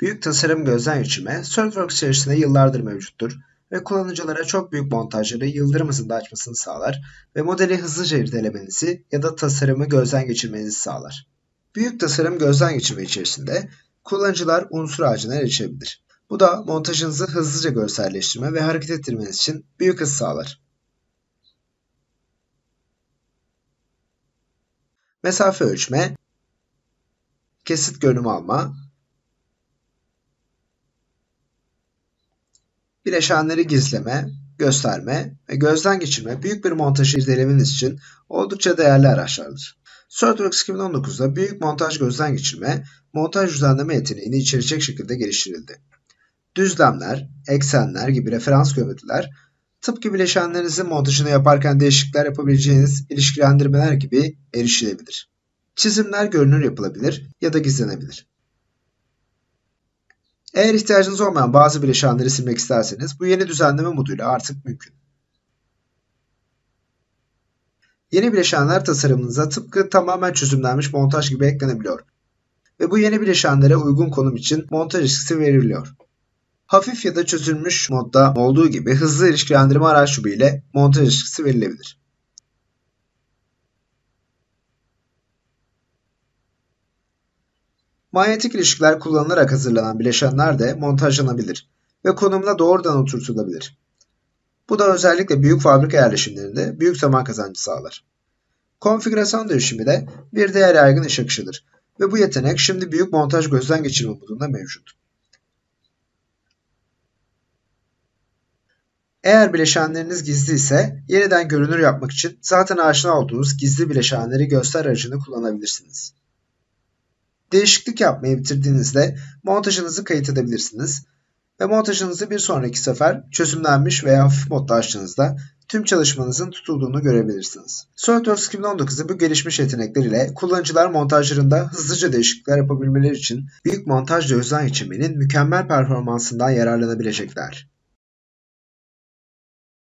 Büyük tasarım gözden geçirme, SolidWorks içerisinde yıllardır mevcuttur ve kullanıcılara çok büyük montajları yıldırım hızında açmasını sağlar ve modeli hızlıca irdelemenizi ya da tasarımı gözden geçirmenizi sağlar. Büyük tasarım gözden geçirme içerisinde kullanıcılar unsur ağacına erişebilir. Bu da montajınızı hızlıca görselleştirme ve hareket ettirmeniz için büyük hız sağlar. Mesafe ölçme, kesit görünüm alma, bileşenleri gizleme, gösterme ve gözden geçirme büyük bir montajı irdelemeniz için oldukça değerli araçlardır. SolidWorks 2019'da büyük montaj gözden geçirme, montaj düzenleme yeteneğini içerecek şekilde geliştirildi. Düzlemler, eksenler gibi referans geometriler, tıpkı bileşenlerinizin montajını yaparken değişiklikler yapabileceğiniz ilişkilendirmeler gibi erişilebilir. Çizimler görünür yapılabilir ya da gizlenebilir. Eğer ihtiyacınız olmayan bazı bileşenleri silmek isterseniz bu yeni düzenleme moduyla artık mümkün. Yeni bileşenler tasarımınıza tıpkı tamamen çözümlenmiş montaj gibi eklenebiliyor ve bu yeni bileşenlere uygun konum için montaj riskisi veriliyor. Hafif ya da çözülmüş modda olduğu gibi hızlı ilişkilendirme araç çubuğu ile montaj ilişkisi verilebilir. Manyetik ilişkiler kullanılarak hazırlanan bileşenler de montajlanabilir ve konumuna doğrudan oturtulabilir. Bu da özellikle büyük fabrika yerleşimlerinde büyük zaman kazancı sağlar. Konfigürasyon dönüşümü de bir diğer yaygın iş akışıdır ve bu yetenek şimdi büyük montaj gözden geçirme modunda mevcut. Eğer bileşenleriniz gizli ise yeniden görünür yapmak için zaten aşina olduğunuz gizli bileşenleri göster aracını kullanabilirsiniz. Değişiklik yapmayı bitirdiğinizde montajınızı kayıt edebilirsiniz ve montajınızı bir sonraki sefer çözümlenmiş veya hafif modda açtığınızda tüm çalışmanızın tutulduğunu görebilirsiniz. SolidWorks 2019'u bu gelişmiş yetenekleriyle kullanıcılar montajlarında hızlıca değişiklikler yapabilmeleri için büyük montaj gözden geçirmenin mükemmel performansından yararlanabilecekler.